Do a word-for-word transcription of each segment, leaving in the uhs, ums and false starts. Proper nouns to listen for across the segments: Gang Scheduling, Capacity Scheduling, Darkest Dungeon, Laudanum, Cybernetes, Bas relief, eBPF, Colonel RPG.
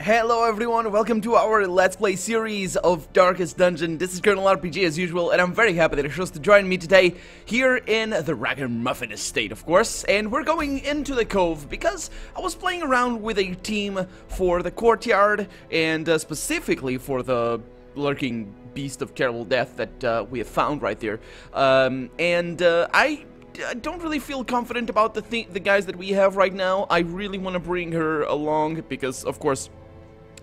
Hello everyone, welcome to our Let's Play series of Darkest Dungeon. This is Colonel R P G as usual, and I'm very happy that you chose to join me today here in the Ragamuffin Estate, of course. And we're going into the cove because I was playing around with a team for the courtyard and uh, specifically for the lurking beast of terrible death that uh, we have found right there. Um, and uh, I... I don't really feel confident about the th the guys that we have right now. I really want to bring her along because, of course,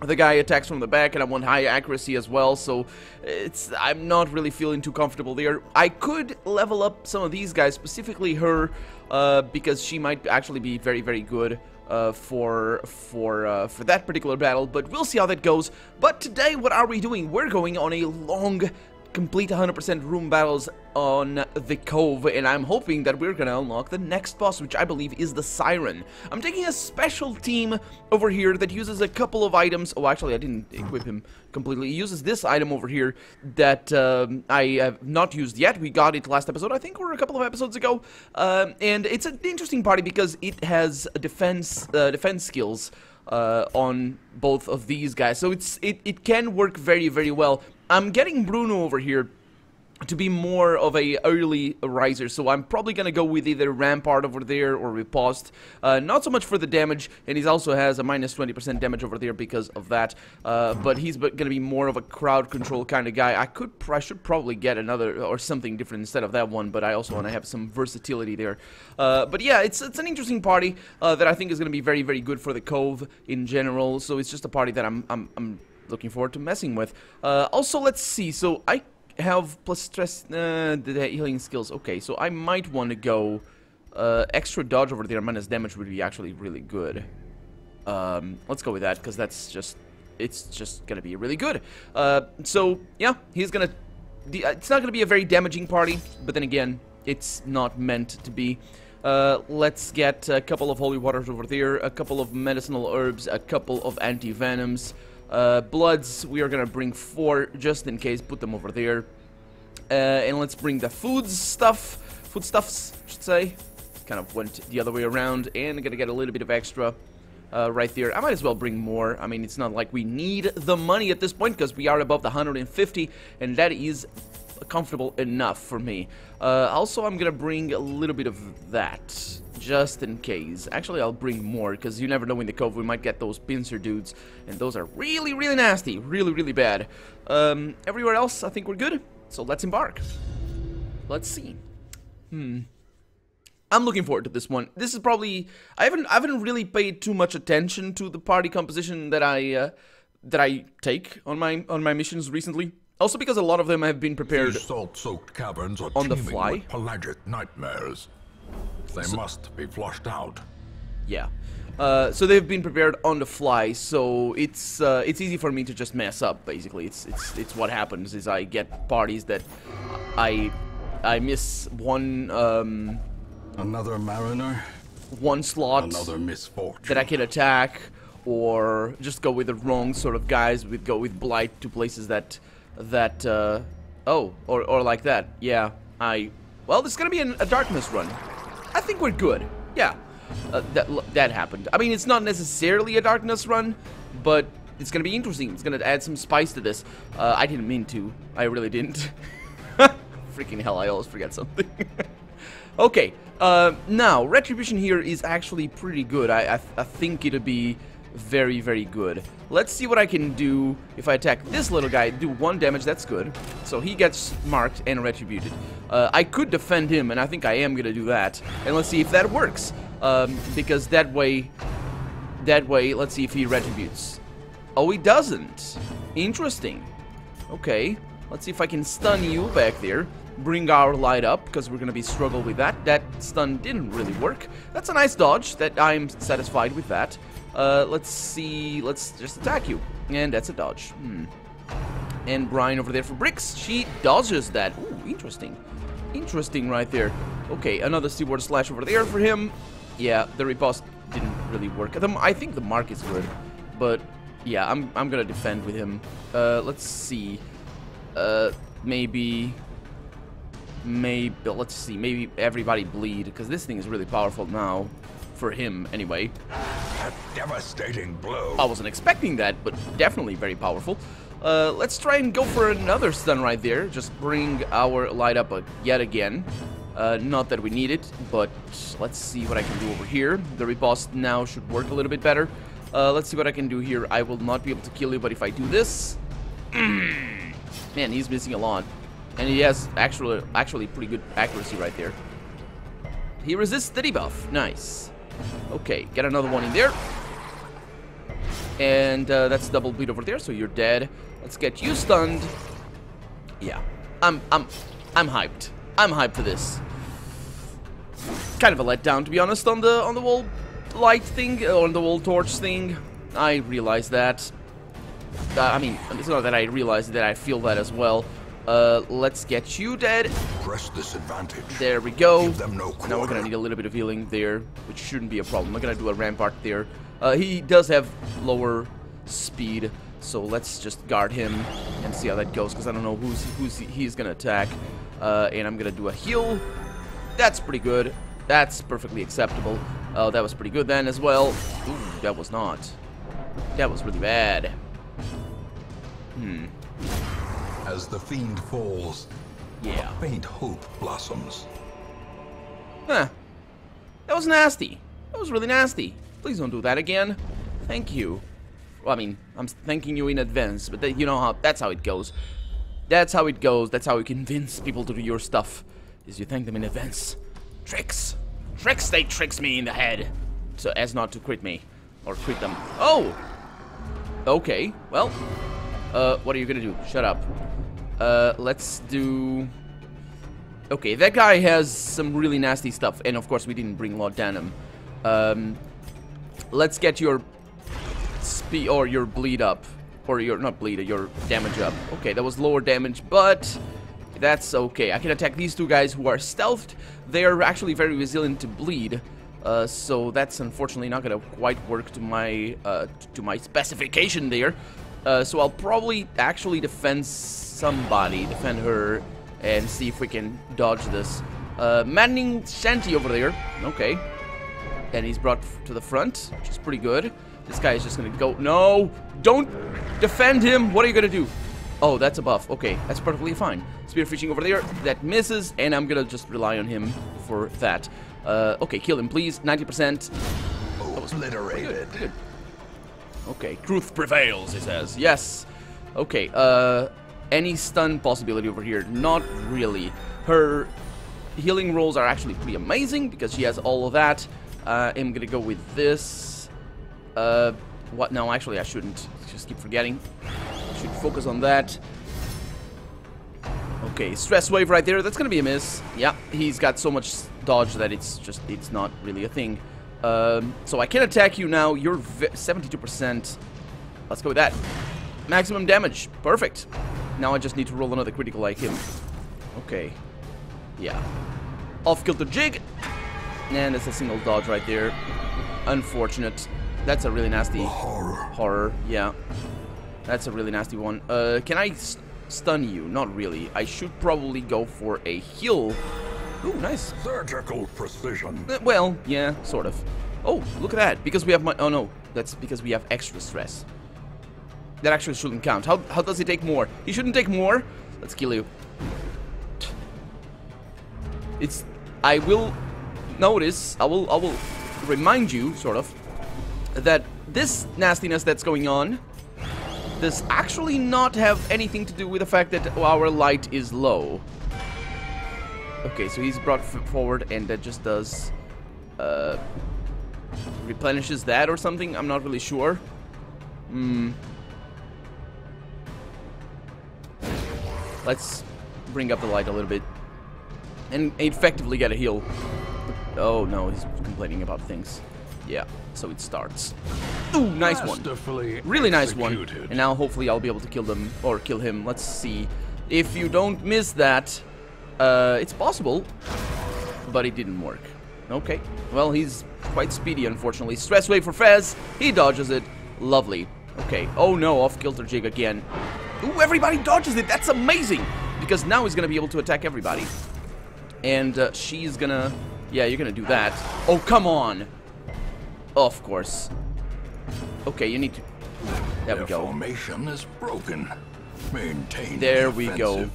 the guy attacks from the back and I want high accuracy as well, so it's I'm not really feeling too comfortable there. I could level up some of these guys, specifically her, uh, because she might actually be very, very good Uh, for for uh, for that particular battle, but we'll see how that goes. But today, what are we doing? We're going on a long, complete one hundred percent room battles on the cove, and I'm hoping that we're gonna unlock the next boss, which I believe is the Siren. I'm taking a special team over here that uses a couple of items. Oh, actually, I didn't equip him completely. He uses this item over here that um, I have not used yet. We got it last episode, I think, or a couple of episodes ago, um, and it's an interesting party because it has defense uh, defense skills uh, on both of these guys, so it's it, it can work very, very well. I'm getting Bruno over here to be more of a early riser, so I'm probably gonna go with either Rampart over there or Riposte. Uh, not so much for the damage, and he also has a minus twenty percent damage over there because of that, uh, but he's gonna be more of a crowd control kind of guy. I could, I should probably get another or something different instead of that one, but I also want to have some versatility there. Uh, but yeah, it's, it's an interesting party uh, that I think is gonna be very, very good for the cove in general, so it's just a party that I'm, I'm, I'm looking forward to messing with. Uh, also, let's see. So I have plus stress, uh, the healing skills. Okay, so I might want to go uh, extra dodge over there. Minus damage would be actually really good. Um, let's go with that because that's just it's just gonna be really good. Uh, so yeah, he's gonna. It's not gonna be a very damaging party, but then again, it's not meant to be. Uh, let's get a couple of holy waters over there, a couple of medicinal herbs, a couple of anti-venoms. Uh, bloods, we are gonna bring four just in case, put them over there. Uh, and let's bring the foods stuff, foodstuffs, I should say. Kind of went the other way around, and I'm gonna get a little bit of extra uh, right there. I might as well bring more. I mean, it's not like we need the money at this point because we are above the one hundred fifty, and that is comfortable enough for me. Uh, also, I'm gonna bring a little bit of that, just in case. Actually, I'll bring more, because you never know in the cove, we might get those pincer dudes, and those are really, really nasty, really, really bad. Um, everywhere else, I think we're good, so let's embark. Let's see. Hmm. I'm looking forward to this one. This is probably... I haven't, I haven't really paid too much attention to the party composition that I, uh, that I take on my, on my missions recently. Also because a lot of them have been prepared salt-soaked caverns are on the fly. With pelagic nightmares. They so, must be flushed out. Yeah. Uh, so they've been prepared on the fly, so it's uh, it's easy for me to just mess up. Basically, it's it's it's what happens is I get parties that I I miss one um, another mariner, one slot, another misfortune that I can attack, or just go with the wrong sort of guys. With go with blight to places that. That, uh, oh, or, or like that, yeah, I, well, this is gonna be an, a darkness run. I think we're good, yeah, uh, that, that happened. I mean, it's not necessarily a darkness run, but it's gonna be interesting. It's gonna add some spice to this. Uh, I didn't mean to, I really didn't. Freaking hell, I always forget something. Okay, uh, now, Retribution here is actually pretty good. I, I, I think it'll be very, very good. Let's see what I can do if I attack this little guy. Do one damage, that's good. So he gets marked and retributed. Uh, I could defend him, and I think I am gonna do that. And let's see if that works. Um, because that way, that way, let's see if he retributes. Oh, he doesn't. Interesting. Okay. Let's see if I can stun you back there. Bring our light up, because we're gonna be struggling with that. That stun didn't really work. That's a nice dodge. That I'm satisfied with that. Uh, let's see, let's just attack you. And that's a dodge. Hmm. And Brian over there for bricks. She dodges that. Ooh, interesting. Interesting right there. Okay, another seaward slash over there for him. Yeah, the riposte didn't really work. The, I think the mark is good. But, yeah, I'm, I'm gonna defend with him. Uh, let's see. Uh, maybe... Maybe, let's see, maybe everybody bleed. Because this thing is really powerful now. For him, anyway. A devastating blow. I wasn't expecting that, but definitely very powerful. Uh, let's try and go for another stun right there. Just bring our light up uh, yet again. Uh, not that we need it, but let's see what I can do over here. The riposte now should work a little bit better. Uh, let's see what I can do here. I will not be able to kill you, but if I do this... Mm, man, he's missing a lot. And he has actual, actually pretty good accuracy right there. He resists the debuff. Nice. Okay, get another one in there. And uh, that's double bleed over there, so you're dead. Let's get you stunned. Yeah, I'm, I'm, I'm hyped. I'm hyped for this. Kind of a letdown, to be honest, on the on the wall light thing, on the wall torch thing. I realize that. Uh, I mean, it's not that I realize that, I feel that as well. Uh, let's get you dead. Press this advantage. There we go. Give them no quarter. Now we're gonna need a little bit of healing there, which shouldn't be a problem. We're gonna do a rampart there. Uh, he does have lower speed, so let's just guard him and see how that goes, because I don't know who's, who's he's gonna attack. Uh, and I'm gonna do a heal. That's pretty good. That's perfectly acceptable. Uh, that was pretty good then as well. Ooh, that was not. That was really bad. Hmm. As the fiend falls, yeah, a faint hope blossoms. Huh. That was nasty. That was really nasty. Please don't do that again. Thank you. Well, I mean, I'm thanking you in advance, but that, you know how that's how it goes. That's how it goes. That's how you convince people to do your stuff, is you thank them in advance. Tricks. Tricks, they tricks me in the head. So as not to crit me. Or crit them. Oh! Okay, well. Uh, what are you gonna do? Shut up. Uh, let's do... Okay, that guy has some really nasty stuff. And of course we didn't bring Laudanum. Um, let's get your... Speed, or your bleed up. Or your... Not bleed, your damage up. Okay, that was lower damage, but... That's okay. I can attack these two guys who are stealthed. They are actually very resilient to bleed. Uh, so that's unfortunately not gonna quite work to my... Uh, to my specification there. Uh, so I'll probably actually defend somebody, defend her, and see if we can dodge this. Uh, Maddening Shanty over there. Okay. And he's brought to the front, which is pretty good. This guy is just gonna go... No! Don't defend him! What are you gonna do? Oh, that's a buff. Okay, that's perfectly fine. Spearfishing over there. That misses, and I'm gonna just rely on him for that. Uh, okay, kill him, please. ninety percent. Obliterated. Good, good. Okay, truth prevails, he says. Yes. Okay, uh, any stun possibility over here? Not really. Her healing rolls are actually pretty amazing because she has all of that. Uh, I'm gonna go with this. Uh, what? No, actually, I shouldn't. Just keep forgetting. I should focus on that. Okay, stress wave right there. That's gonna be a miss. Yeah, he's got so much dodge that it's just, it's not really a thing. Um, so I can attack you now. You're seventy-two percent. Let's go with that. Maximum damage. Perfect. Now I just need to roll another critical like him. Okay. Yeah. Off-kilter jig. And that's a single dodge right there. Unfortunate. That's a really nasty horror. horror. Yeah. That's a really nasty one. Uh, can I st stun you? Not really. I should probably go for a heal. Ooh, nice. Surgical precision. Uh, well, yeah, sort of. Oh, look at that. Because we have my... Oh, no. That's because we have extra stress. That actually shouldn't count. How, how does he take more? He shouldn't take more. Let's kill you. It's... I will notice... I will, I will remind you, sort of, that this nastiness that's going on does actually not have anything to do with the fact that our light is low. Okay, so he's brought forward, and that just does, uh, replenishes that or something? I'm not really sure. Hmm. Let's bring up the light a little bit. And effectively get a heal. Oh, no, he's complaining about things. Yeah, so it starts. Ooh, nice one. Really nice one. And now, hopefully, I'll be able to kill them, or kill him. Let's see. If you don't miss that... Uh, it's possible, but it didn't work. Okay, well, he's quite speedy, unfortunately. Stress wave for Fez. He dodges it. Lovely. Okay. Oh, no. Off-kilter jig again. Ooh, everybody dodges it. That's amazing, because now he's going to be able to attack everybody. And uh, she's going to... Yeah, you're going to do that. Oh, come on. Of course. Okay, you need to. There Their we go. Formation is broken. Maintain. There the we offensive.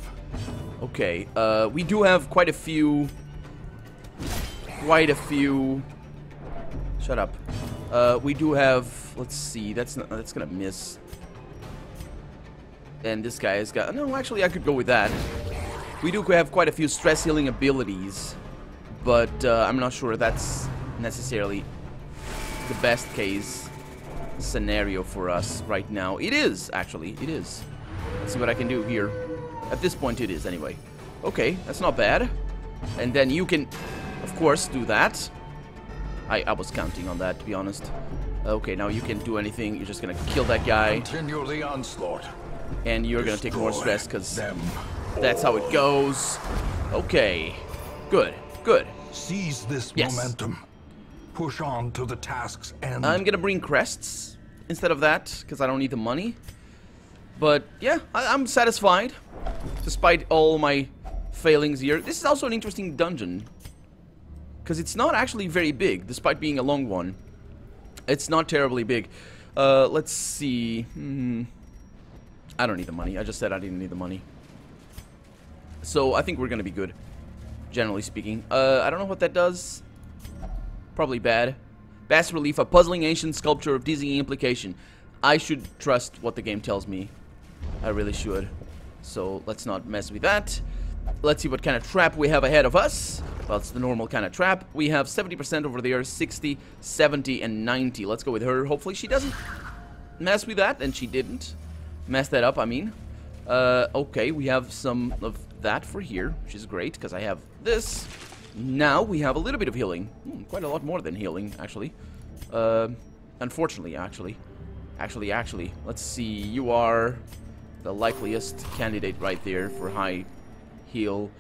go. Okay. Uh, we do have quite a few. Quite a few. Shut up. Uh, we do have. Let's see. That's not, that's gonna miss. And this guy has got. No, actually, I could go with that. We do have quite a few stress healing abilities, but uh, I'm not sure that's necessarily the best case scenario for us right now. It is, actually. It is. Let's see what I can do here. At this point, it is, anyway. Okay, that's not bad. And then you can, of course, do that. I, I was counting on that, to be honest. Okay, now you can't do anything. You're just going to kill that guy. Continue the onslaught. And you're going to take more stress, because... that's how it goes. Okay. Good. Good. Seize this yes. momentum. Push on to the task's end. I'm gonna bring crests instead of that because I don't need the money. But yeah, I I'm satisfied despite all my failings here. This is also an interesting dungeon because it's not actually very big, despite being a long one. It's not terribly big. Uh, let's see. Hmm. I don't need the money. I just said I didn't need the money. So I think we're gonna be good, generally speaking. Uh, I don't know what that does. Probably bad. Bas relief, a puzzling ancient sculpture of dizzying implication. I should trust what the game tells me. I really should. So let's not mess with that. Let's see what kind of trap we have ahead of us. Well, it's the normal kind of trap. We have seventy percent over there, sixty, seventy, and ninety. Let's go with her. Hopefully she doesn't mess with that, and she didn't mess that up, I mean. Uh, okay, we have some of that for here, which is great because I have this. Now we have a little bit of healing, hmm, quite a lot more than healing, actually. Uh, unfortunately, actually, actually, actually. Let's see. You are the likeliest candidate right there for high heal.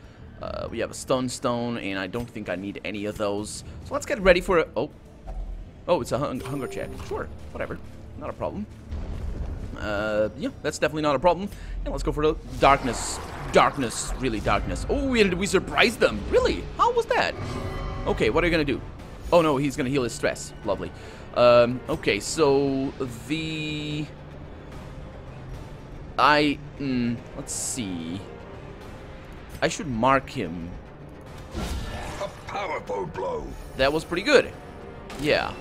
Uh, we have a stone stone, and I don't think I need any of those. So let's get ready for a. Oh, oh, it's a hung hunger check. Sure, whatever, not a problem. Uh, yeah, that's definitely not a problem. And let's go for the darkness. Darkness, really darkness. Oh, we, we surprised them. Really? How was that? Okay, what are you gonna do? Oh no, he's gonna heal his stress. Lovely. Um, okay, so the... I... Mm, let's see. I should mark him. A powerful blow. That was pretty good. Yeah.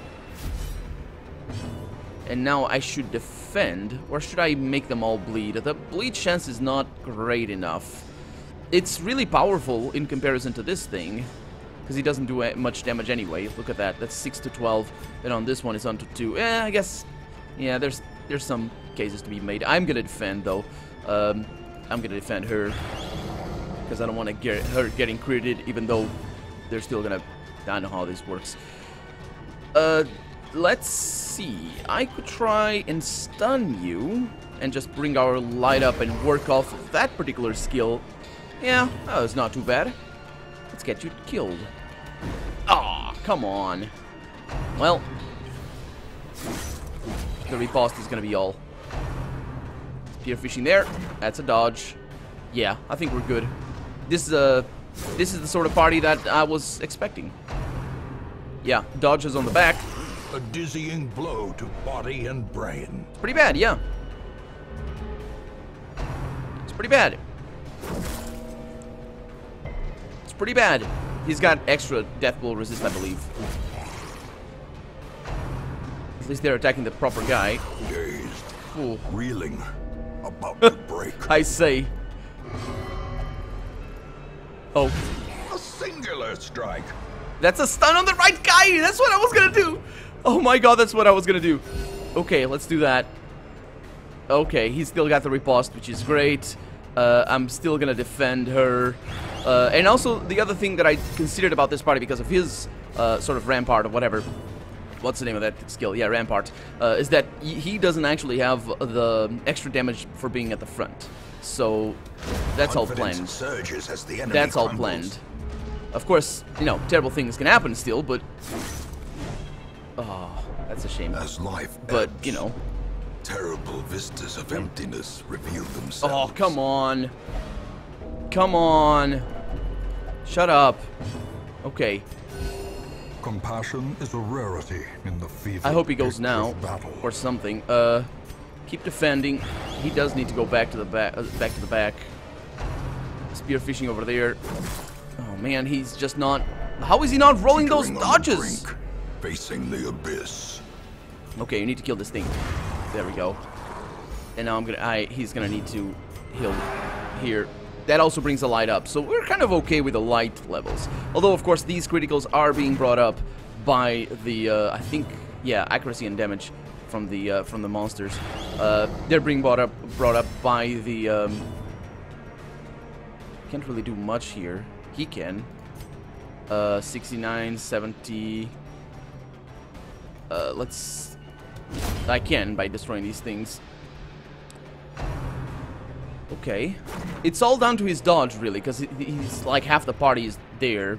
And now I should defend, or should I make them all bleed? The bleed chance is not great enough. It's really powerful in comparison to this thing, because he doesn't do much damage anyway. Look at that, that's six to twelve, and on this one it's on to two. Eh, I guess, yeah, there's there's some cases to be made. I'm gonna defend, though. Um, I'm gonna defend her, because I don't want to get her getting critted, even though they're still gonna... I don't know how this works. Uh... Let's see, I could try and stun you and just bring our light up and work off of that particular skill. Yeah, that was not too bad. Let's get you killed. Ah, oh, come on. Well, the riposte is gonna be all. Spearfishing there, that's a dodge. Yeah, I think we're good. This is a, this is the sort of party that I was expecting. Yeah, dodges on the back. A dizzying blow to body and brain. It's pretty bad, yeah. It's pretty bad. It's pretty bad. He's got extra death blow resist, I believe. At least they're attacking the proper guy. Dazed, Ooh. reeling, about to break. I say. Oh. A singular strike. That's a stun on the right guy. That's what I was gonna do. Oh my god, that's what I was gonna do. Okay, let's do that. Okay, he's still got the riposte, which is great. Uh, I'm still gonna defend her. Uh, and also, the other thing that I considered about this party, because of his uh, sort of rampart or whatever. What's the name of that skill? Yeah, rampart. Uh, is that he doesn't actually have the extra damage for being at the front. So, that's all planned. That's all planned. Of course, you know, terrible things can happen still, but... Oh, that's a shame. As life but, ebbs, you know. Terrible vistas of emptiness reveal themselves. Oh, come on. Come on. Shut up. Okay. compassion is a rarity in the fever. I hope he goes now battle. or something. Uh, keep defending. He does need to go back to the back. Uh, back to the back. Spearfishing over there. Oh man, he's just not. How is he not rolling those dodges? Brink, facing the abyss. Okay, you need to kill this thing. There we go. And now I'm gonna. I he's gonna need to heal here. That also brings the light up, so we're kind of okay with the light levels. Although, of course, these criticals are being brought up by the, uh, I think, yeah, accuracy and damage from the uh, from the monsters. Uh, they're being brought up brought up by the. Um, can't really do much here. He can. Uh, sixty-nine, seventy. Uh, let's. I can by destroying these things. Okay, it's all down to his dodge, really, because he's like half the party is there.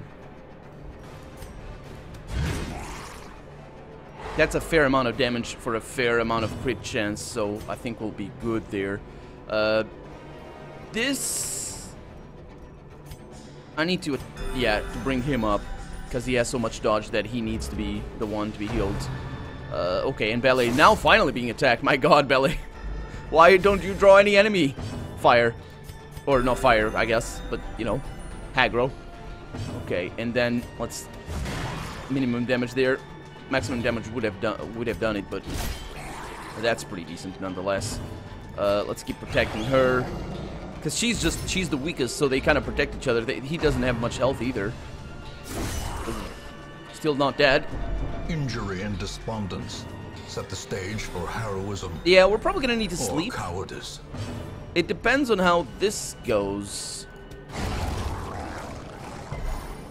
That's a fair amount of damage for a fair amount of crit chance, so I think we'll be good there. Uh, this... I need to, yeah, to bring him up, because he has so much dodge that he needs to be the one to be healed. Uh, okay, and Ballet now finally being attacked. My god, Ballet. Why don't you draw any enemy? Fire. Or not fire, I guess. But, you know, aggro. Okay, and then let's... Minimum damage there. Maximum damage would have done would have done it, but... That's pretty decent, nonetheless. Uh, let's keep protecting her. Because she's just... She's the weakest, so they kind of protect each other. They, he doesn't have much health, either. Still not dead. Injury and despondence set the stage for heroism. Yeah, we're probably gonna need to sleep. Cowardice. It depends on how this goes.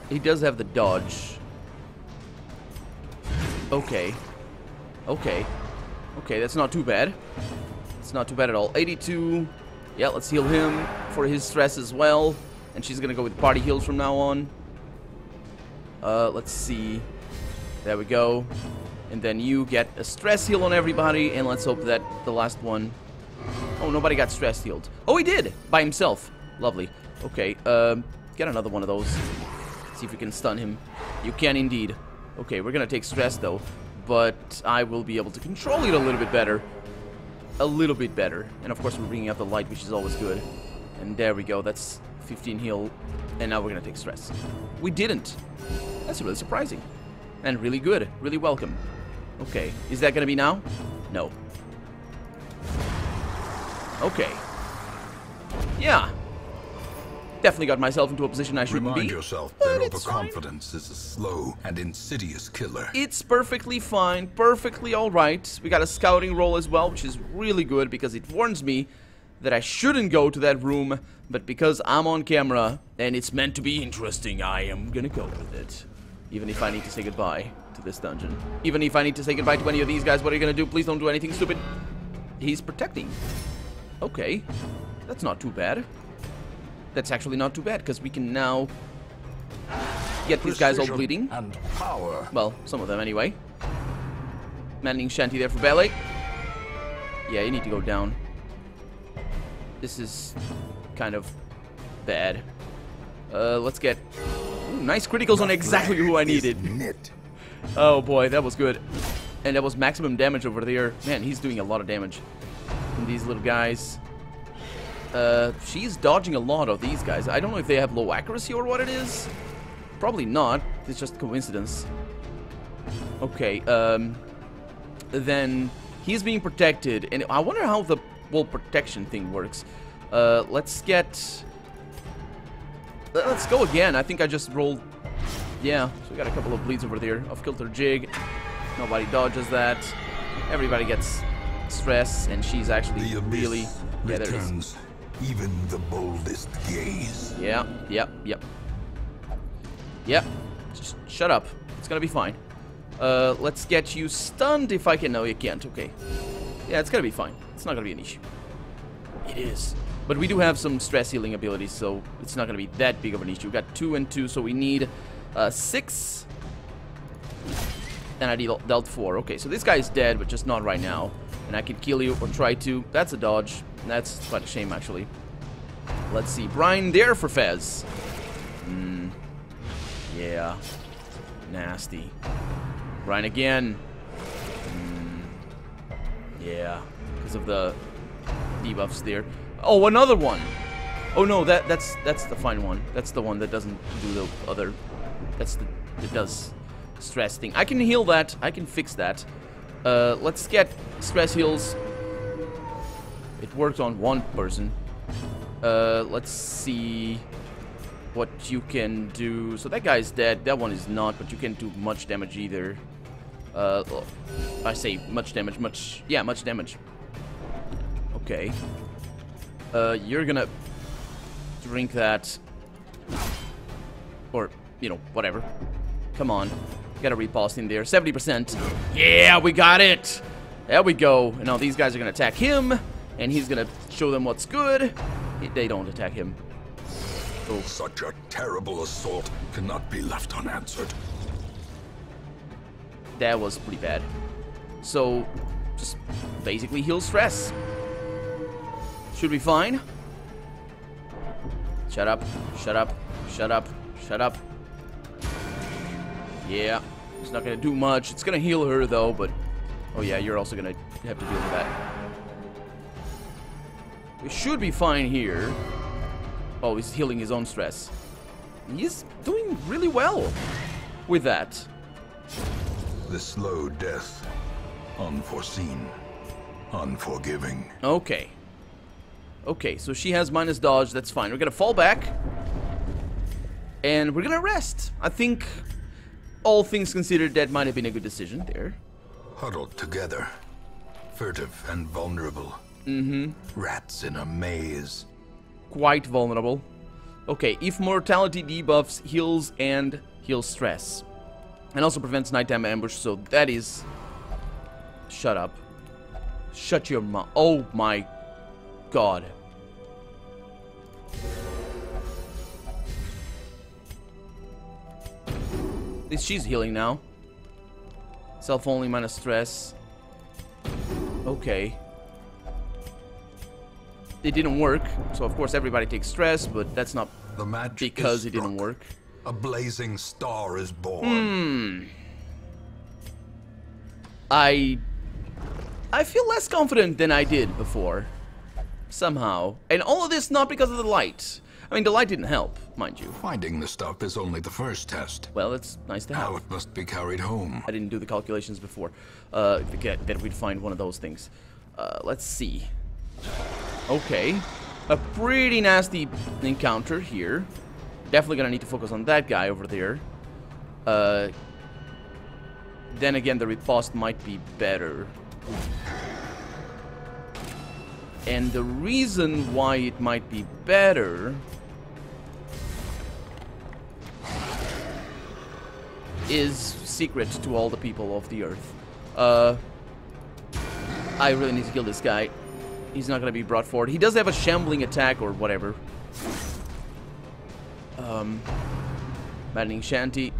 He does have the dodge. Okay. Okay. Okay, that's not too bad. It's not too bad at all. eighty-two. Yeah, let's heal him for his stress as well. And she's gonna go with party heals from now on. Uh, let's see. There we go. And then you get a stress heal on everybody, and let's hope that the last one... Oh, nobody got stress healed. Oh, he did! By himself. Lovely. Okay, um, get another one of those. See if we can stun him. You can indeed. Okay, we're gonna take stress, though. But I will be able to control it a little bit better. A little bit better. And, of course, we're bringing out the light, which is always good. And there we go. That's fifteen heal. And now we're gonna take stress. We didn't. That's really surprising. And really good. Really welcome. Okay, is that gonna be now? No. Okay. Yeah. Definitely got myself into a position I shouldn't be. Remind yourself that overconfidence is a slow and insidious killer. It's perfectly fine, perfectly alright. We got a scouting roll as well, which is really good because it warns me that I shouldn't go to that room, but because I'm on camera and it's meant to be interesting, I am gonna go with it. Even if I need to say goodbye to this dungeon. Even if I need to say goodbye to any of these guys, what are you gonna do? Please don't do anything stupid. He's protecting. Okay. That's not too bad. That's actually not too bad, because we can now get these guys all bleeding. And power. Well, some of them anyway. Manning shanty there for Ballet. Yeah, you need to go down. This is kind of bad. Uh, let's get... Nice criticals on exactly who I needed. Oh boy, that was good. And that was maximum damage over there. Man, he's doing a lot of damage from these little guys. Uh, she's dodging a lot of these guys. I don't know if they have low accuracy or what it is. Probably not. It's just coincidence. Okay, um... Then he's being protected. And I wonder how the whole protection thing works. Uh, let's get... Let's go again. I think I just rolled. Yeah, so we got a couple of bleeds over there. Off kilter jig. Nobody dodges that. Everybody gets stress, and she's actually the really. Yeah, there it is. Even the boldest gaze. Yeah, yep, yeah, yep. Yeah. Yep. Just shut up. It's gonna be fine. Uh, let's get you stunned if I can. No, you can't. Okay. Yeah, it's gonna be fine. It's not gonna be an issue. It is. But we do have some stress healing abilities, so it's not going to be that big of an issue. We've got two and two, so we need uh, six. And I deal dealt four. Okay, so this guy's dead, but just not right now. And I can kill you or try to. That's a dodge. That's quite a shame, actually. Let's see. Brian there for Fez. Mm. Yeah. Nasty. Run again. Mm. Yeah, because of the debuffs there. Oh, another one. Oh no, that that's that's the fine one. That's the one that doesn't do the other. That's the that does stress thing. I can heal that. I can fix that. Uh, let's get stress heals. It worked on one person. Uh, let's see what you can do. So that guy is dead. That one is not, but you can't do much damage either. Uh, I say much damage, much... Yeah, much damage. Okay. Uh, you're gonna drink that. Or, you know, whatever. Come on. Got a riposte in there. seventy percent. Yeah, we got it! There we go. And now these guys are gonna attack him. And he's gonna show them what's good. They don't attack him. Oh. Such a terrible assault cannot be left unanswered. That was pretty bad. So, just basically heal stress. Should be fine. Shut up. Shut up. Shut up. Shut up. Yeah. It's not gonna do much. It's gonna heal her though, but... Oh yeah, you're also gonna have to deal with that. We should be fine here. Oh, he's healing his own stress. He's doing really well with that. The slow death. Unforeseen. Unforgiving. Okay. Okay, so she has minus dodge. That's fine. We're gonna fall back. And we're gonna rest. I think, all things considered, that might have been a good decision there. Huddled together. Furtive and vulnerable. Mm-hmm. Rats in a maze. Quite vulnerable. Okay, if mortality debuffs, heals, and heals stress. And also prevents nighttime ambush, so that is... Shut up. Shut your mouth. Oh my god. At least she's healing now. Self-only minus stress. Okay. It didn't work, so of course everybody takes stress, but that's not the magic because it didn't work. A blazing star is born. Hmm. I... I feel less confident than I did before. Somehow. And all of this not because of the light. I mean, the light didn't help, mind you. Finding the stuff is only the first test. Well, it's nice to have. Now it must be carried home. I didn't do the calculations before. Uh, forget that we'd find one of those things. Uh, let's see. Okay. A pretty nasty encounter here. Definitely gonna need to focus on that guy over there. Uh, then again, the riposte might be better. And the reason why it might be better is secret to all the people of the earth. Uh, I really need to kill this guy. He's not gonna be brought forward. He does have a shambling attack or whatever. Um, Maddening Shanty.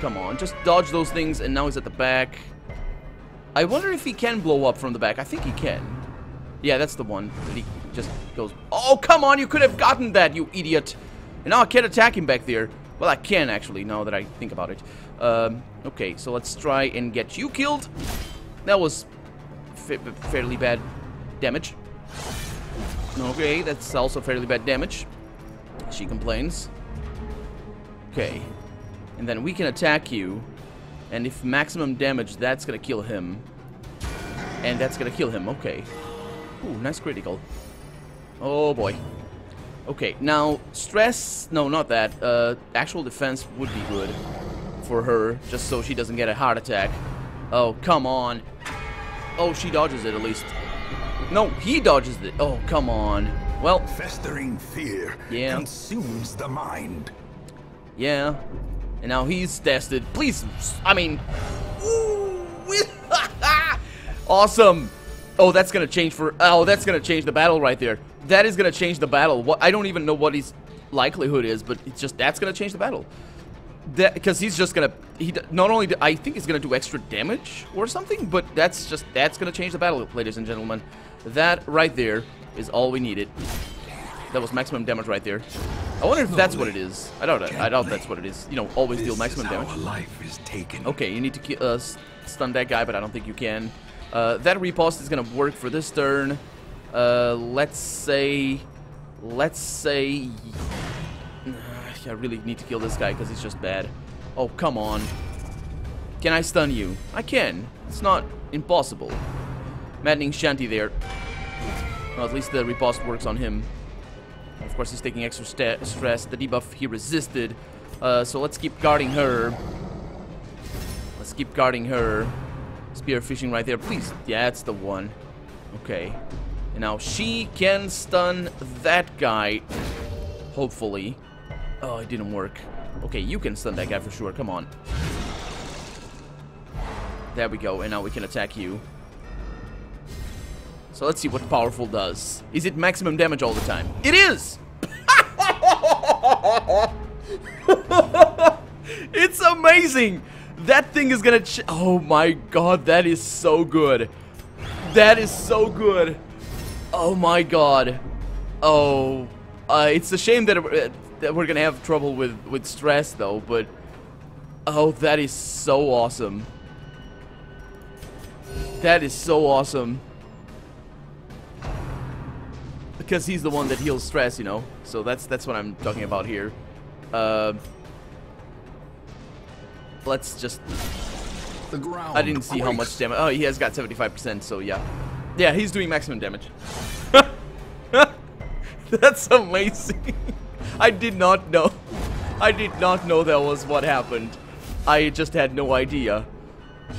Come on, just dodge those things, and now he's at the back. I wonder if he can blow up from the back. I think he can. Yeah, that's the one. He just goes... Oh, come on, you could have gotten that, you idiot! And now I can't attack him back there. Well, I can, actually, now that I think about it. Um, okay, so let's try and get you killed. That was fa fairly bad damage. Okay, that's also fairly bad damage. She complains. Okay. And then we can attack you. And if maximum damage, that's gonna kill him. And that's gonna kill him. Okay. Ooh, nice critical. Oh, boy. Okay, now, stress... No, not that. Uh, actual defense would be good for her, just so she doesn't get a heart attack. Oh, come on. Oh, she dodges it, at least. No, he dodges it. Oh, come on. Well, festering fear yeah. consumes the mind. Yeah, and now he's tested. Please, I mean, ooh, awesome. Oh, that's gonna change for. Oh, that's gonna change the battle right there. That is gonna change the battle. What I don't even know what his likelihood is, but it's just that's gonna change the battle. That because he's just gonna. He not only I think he's gonna do extra damage or something, but that's just that's gonna change the battle, ladies and gentlemen. That right there. Is all we needed. That was maximum damage right there. I wonder if that's what it is. I doubt it. I doubt that's what it is. You know, always deal maximum damage. Life is taken. Okay, you need to uh, stun that guy, but I don't think you can. Uh, that riposte is gonna work for this turn. Uh, let's say, let's say, I really need to kill this guy because he's just bad. Oh, come on. Can I stun you? I can. It's not impossible. Maddening Shanty there. Well, at least the riposte works on him. Of course, he's taking extra stress. The debuff he resisted. Uh, so let's keep guarding her. Let's keep guarding her. Spear fishing right there, please. Yeah, that's the one. Okay. And now she can stun that guy. Hopefully. Oh, it didn't work. Okay, you can stun that guy for sure. Come on. There we go. And now we can attack you. So let's see what powerful does. Is it maximum damage all the time? It is! It's amazing! That thing is gonna ch- Oh my god, that is so good. That is so good. Oh my god. Oh. Uh, it's a shame that, uh, that we're gonna have trouble with, with stress though, but... Oh, that is so awesome. That is so awesome. Because he's the one that heals stress, you know. So that's that's what I'm talking about here. Uh, let's just. The ground. I didn't see how much damage. Oh, he has got seventy-five percent. So yeah, yeah, he's doing maximum damage. That's amazing. I did not know. I did not know that was what happened. I just had no idea.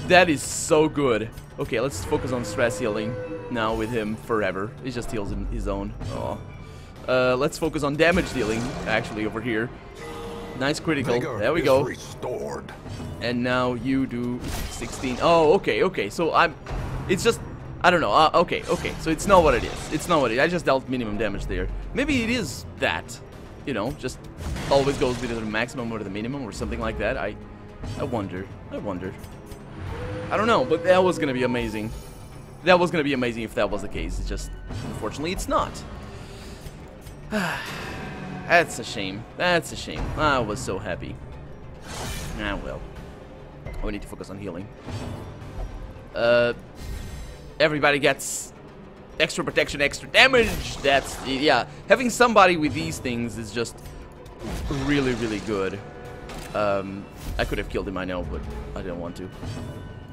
That is so good. Okay, let's focus on stress healing now with him forever. He just heals him his own. Oh. Uh, let's focus on damage dealing, actually, over here. Nice critical. There we go. Restored. And now you do sixteen. Oh, okay, okay. So I'm... It's just... I don't know. Uh, okay, okay. So it's not what it is. It's not what it is. I just dealt minimum damage there. Maybe it is that. You know, just always goes either the maximum or the minimum or something like that. I, I wonder. I wonder. I don't know, but that was gonna be amazing. That was gonna be amazing if that was the case. It's just, unfortunately, it's not. That's a shame. That's a shame. I was so happy. Ah, well. Oh, we need to focus on healing. Uh, everybody gets extra protection, extra damage. That's, yeah. Having somebody with these things is just really, really good. Um, I could have killed him, I know, but I didn't want to.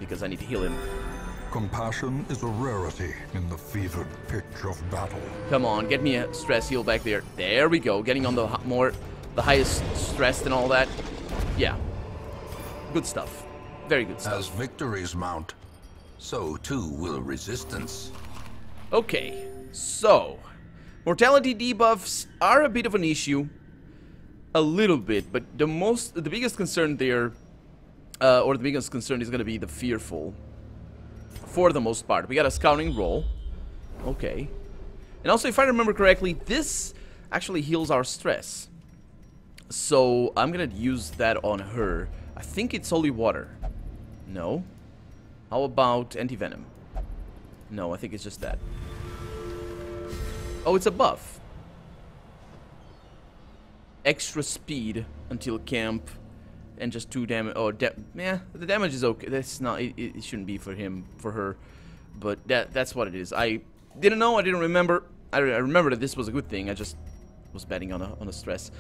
Because I need to heal him. Compassion is a rarity in the fevered pitch of battle. Come on, get me a stress heal back there. There we go, getting on the more, the highest stress and all that. Yeah, good stuff. Very good stuff. As victories mount, so too will resistance. Okay, so mortality debuffs are a bit of an issue, a little bit, but the most, the biggest concern there. Uh, or the biggest concern is going to be the fearful. For the most part. We got a scouting roll. Okay. And also, if I remember correctly, this actually heals our stress. So, I'm going to use that on her. I think it's holy water. No. How about anti-venom? No, I think it's just that. Oh, it's a buff. Extra speed until camp. And just two damage. Oh, da yeah, the damage is okay. That's not. It, it shouldn't be for him, for her. But that—that's what it is. I didn't know. I didn't remember. I, re I remember that this was a good thing. I just was betting on a on a stress.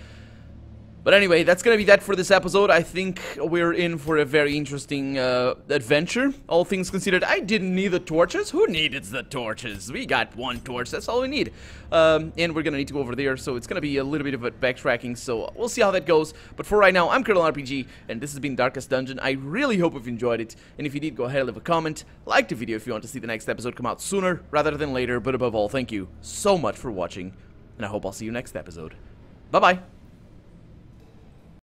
But anyway, that's gonna be that for this episode. I think we're in for a very interesting uh, adventure. All things considered, I didn't need the torches. Who needed the torches? We got one torch. That's all we need. Um, and we're gonna need to go over there. So it's gonna be a little bit of a backtracking. So we'll see how that goes. But for right now, I'm Colonel R P G, and this has been Darkest Dungeon. I really hope you've enjoyed it. And if you did, go ahead and leave a comment, like the video if you want to see the next episode come out sooner rather than later. But above all, thank you so much for watching, and I hope I'll see you next episode. Bye bye.